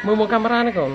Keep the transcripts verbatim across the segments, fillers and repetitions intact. Mau mau kamera nih kong.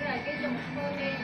Cái này cái dùng phơi